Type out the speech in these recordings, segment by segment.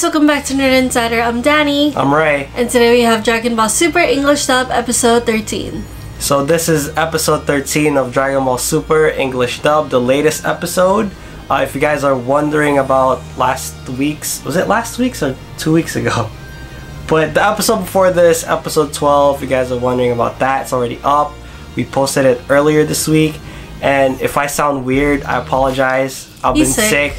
guys, welcome back to Nerd Insider. I'm Danny. I'm Ray. And today we have Dragon Ball Super English Dub Episode 13. So this is Episode 13 of Dragon Ball Super English Dub, the latest episode. If you guys are wondering about last week's or 2 weeks ago? But the episode before this, Episode 12, if you guys are wondering about that, it's already up. We posted it earlier this week. And if I sound weird, I apologize. I've been sick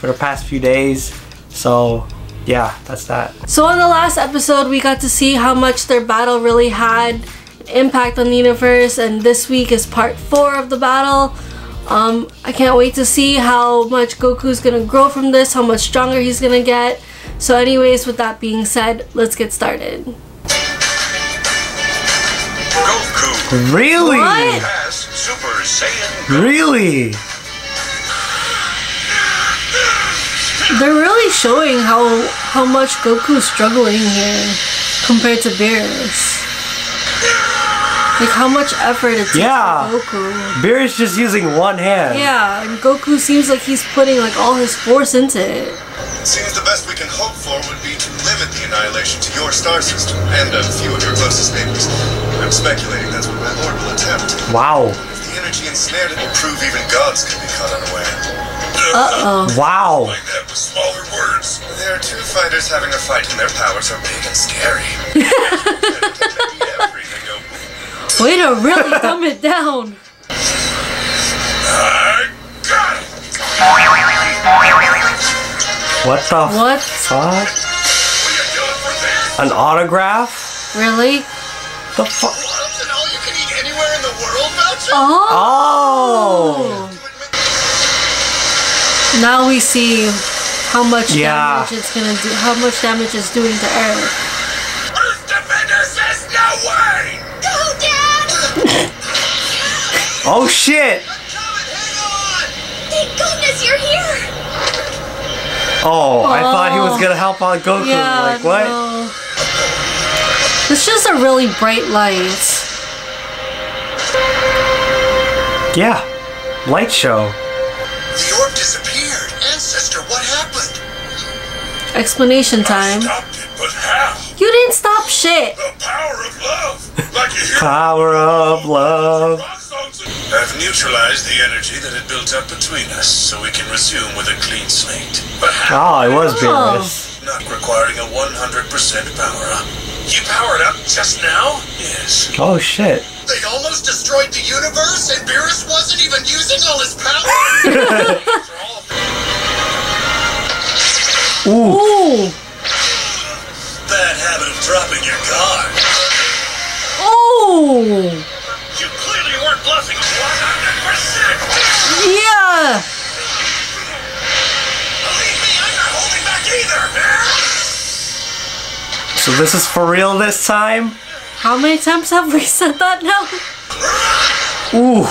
for the past few days. So yeah, that's that. So on the last episode, we got to see how much their battle really had impact on the universe. And this week is part 4 of the battle. I can't wait to see how much Goku's gonna grow from this, how much stronger he's gonna get. So anyways, with that being said, let's get started. Goku. Really? What? As Super Saiyan God. Really? They're really showing how much Goku's struggling here compared to Beerus. Like how much effort it takes for Goku. Beerus just using one hand. Yeah, and Goku seems like he's putting like all his force into it. It seems the best we can hope for would be to limit the annihilation to your star system and a few of your closest neighbors. I'm speculating that's what my lord will attempt. Wow. If the energy ensnared it will prove even gods could be caught unaware. Uh-oh. Wow. Like that with smaller words. There are two fighters having a fight and their powers are big and scary. Way to really dumb it down. I got it. What the fuck? An autograph? Really? The fuck? An all-you-can-eat anywhere in the world voucher? Oh. Now we see how much damage it's gonna do, how much damage it's doing to Earth. Earth Defenders says no way! Go down! Oh shit! I'm coming, hang on! Thank goodness you're here! Oh, I thought he was gonna help out Goku. Yeah, like, what? No. It's just a really bright light. Yeah, light show. The orb disappeared. Ancestor, what happened? Explanation time. I stopped it, but how? You didn't stop shit. The power of love. Like you hear power of love. I've neutralized the energy that had built up between us, so we can resume with a clean slate. But how? Oh, it was Beerus. Not requiring a 100% power up. You powered up just now? Yes. Oh shit. They almost destroyed the universe, and Beerus wasn't even using all his power. Ooh. Bad habit of dropping your guard. Oh. You clearly weren't bluffing 100%. Yeah. Believe me, I'm not holding back either, Beerus. So this is for real this time. How many times have we said that now? Ooh.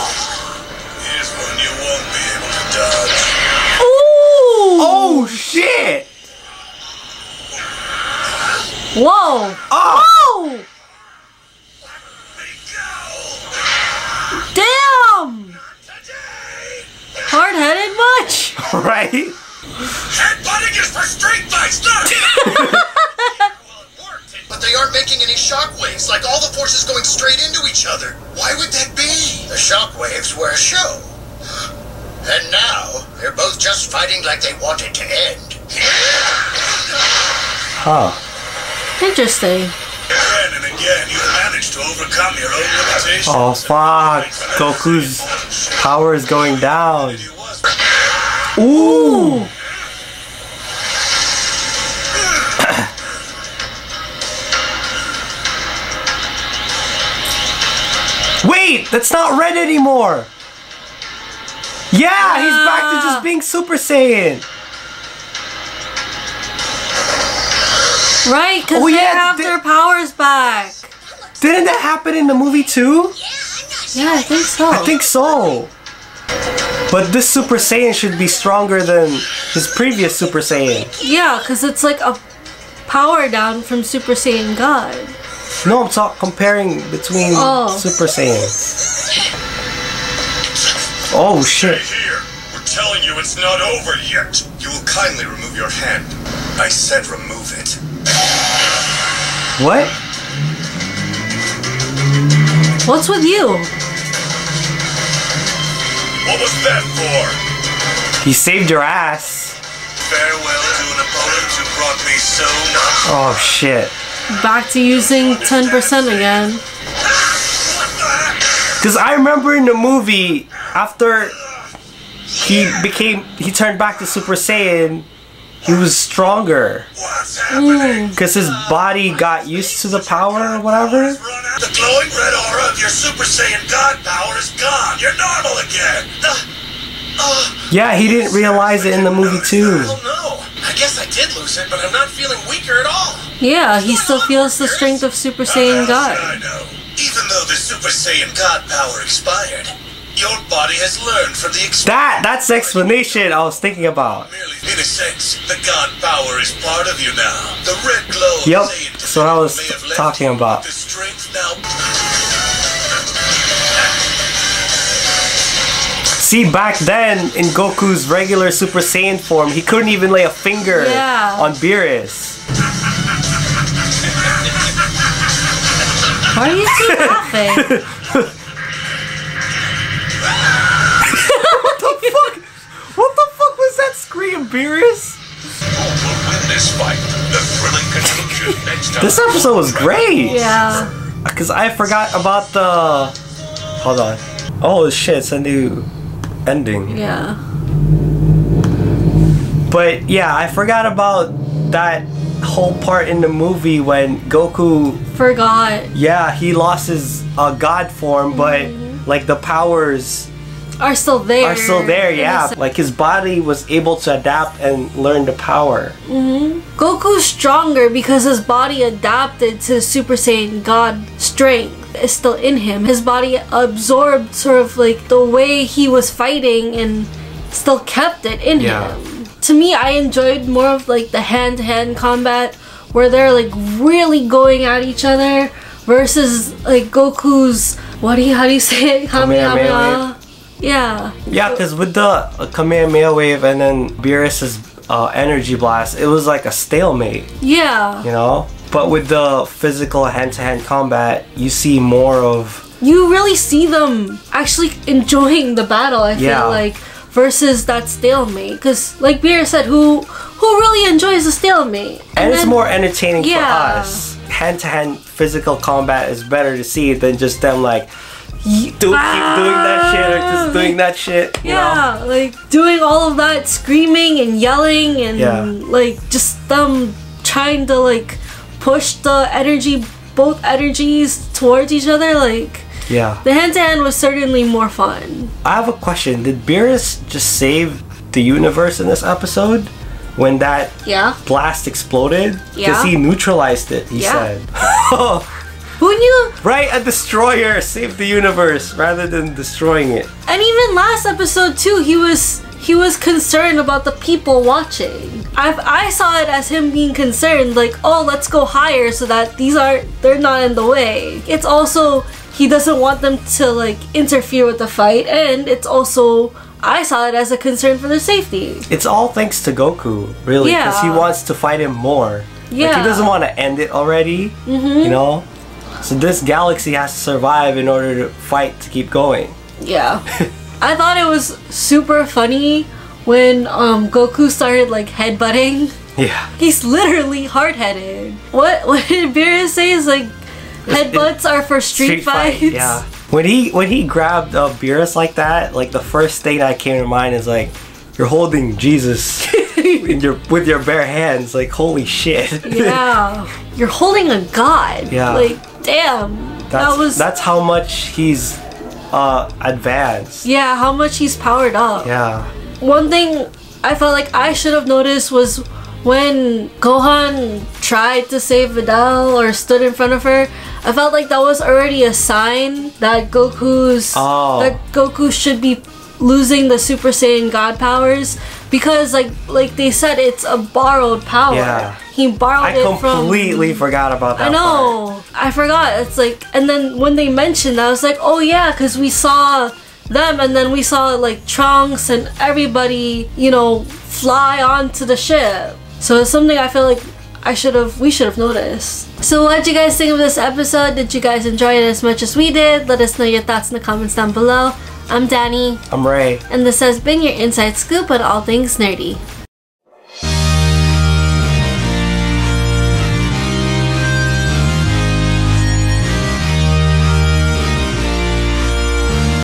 Here's one you won't be able to dodge. Ooh. Oh shit. Whoa. Oh. Whoa. Damn. Hard-headed much? Right. Headbutting is for straight fights, not. But they aren't making any shockwaves, like all the forces going straight into each other. Why would that be? The shockwaves were a show. And now, they're both just fighting like they want it to end. Huh. Interesting. Again and again, you managed to overcome your own limitations. Oh, fuck. Goku's power is going down. Ooh. Wait, that's not red anymore. Yeah, he's back to just being Super Saiyan. Right, because they have their powers back. Didn't that happen in the movie too? Yeah, I think so. I think so. But this Super Saiyan should be stronger than his previous Super Saiyan. Yeah, because it's like a power down from Super Saiyan God. No, I'm comparing between Super Saiyan. Oh shit! Stay here. We're telling you it's not over yet. You will kindly remove your hand. I said remove it. What? What's with you? What was that for? He saved your ass. Farewell to an opponent who brought me so much. Oh shit. Back to using 10% again. Because I remember in the movie, after he turned back to Super Saiyan, he was stronger. Because his body got used to the power or whatever. The glowing red aura of your Super Saiyan God power is gone. You're normal again. Yeah, he didn't realize it in the movie too. I guess I did lose it, but I'm not feeling weaker at all. Yeah, he still feels the strength of Super Saiyan God. I know. Even though the Super Saiyan God power expired, your body has learned from the experience. That's the explanation I was thinking about. In a sense, the God power is part of you now. The red glow of Saiyan. Yep, that's what I was talking about. The strength now. See, back then, in Goku's regular Super Saiyan form, he couldn't even lay a finger on Beerus. Why do you keep laughing? What the fuck? What the fuck was that scream, Beerus? Who will win this fight? The thrilling conclusion next time. This episode was great. Yeah. Because I forgot about the... Hold on. Oh shit, it's a new ending. Yeah. But yeah, I forgot about that whole part in the movie when Goku forgot. Yeah, he lost his god form, but like the powers are still there. Are still there, yeah. Like his body was able to adapt and learn the power. Goku's stronger because his body adapted to Super Saiyan God strength. Is still in him. His body absorbed sort of like the way he was fighting and still kept it in him. To me, I enjoyed more of like the hand-to-hand combat where they're like really going at each other versus like Goku's how do you say it? Kamehameha. Yeah. Yeah, because with the Kamehameha wave and then Beerus's energy blast, it was like a stalemate. Yeah. You know? But with the physical hand-to-hand combat, you see more of... You really see them actually enjoying the battle, I feel like, versus that stalemate. Because, like Beerus said, who really enjoys the stalemate? And it's more entertaining for us. Hand-to-hand physical combat is better to see than just them, like, keep doing that shit or just doing that shit, you know? Like, doing all of that screaming and yelling and, like, just them trying to, like... push the energy, both energies towards each other, like... Yeah. The hand-to-hand was certainly more fun. I have a question. Did Beerus just save the universe in this episode? When that blast exploded? Yeah. Because he neutralized it, he said. Who knew? Right? A destroyer saved the universe rather than destroying it. And even last episode, too, he was concerned about the people watching. I saw it as him being concerned, like, oh, let's go higher so that they're not in the way. It's also, he doesn't want them to, like, interfere with the fight, and it's also, I saw it as a concern for their safety. It's all thanks to Goku, really, because he wants to fight him more. Yeah. Like, he doesn't want to end it already, you know? So this galaxy has to survive in order to fight to keep going. Yeah. I thought it was super funny when Goku started like headbutting. Yeah. He's literally hard-headed. What did Beerus say is like headbutts are for street fights? Yeah. When he grabbed Beerus like that, like the first thing that came to mind is like, you're holding Jesus with your bare hands. Like, holy shit. Yeah. You're holding a god. Yeah. Like, damn. That's how much he's advanced. Yeah, how much he's powered up. Yeah. One thing I felt like I should have noticed was when Gohan tried to save Videl or stood in front of her, I felt like that was already a sign that Goku should be losing the Super Saiyan God powers, because like they said, it's a borrowed power. Yeah. He borrowed it from... I completely forgot about that. I know. Part. I forgot. It's like, and then when they mentioned that, I was like, oh yeah, because we saw them and then we saw like Trunks and everybody, you know, fly onto the ship. So it's something I feel like we should have noticed. So what did you guys think of this episode? Did you guys enjoy it as much as we did? Let us know your thoughts in the comments down below. I'm Danny. I'm Ray. And this has been your Inside Scoop on all things nerdy.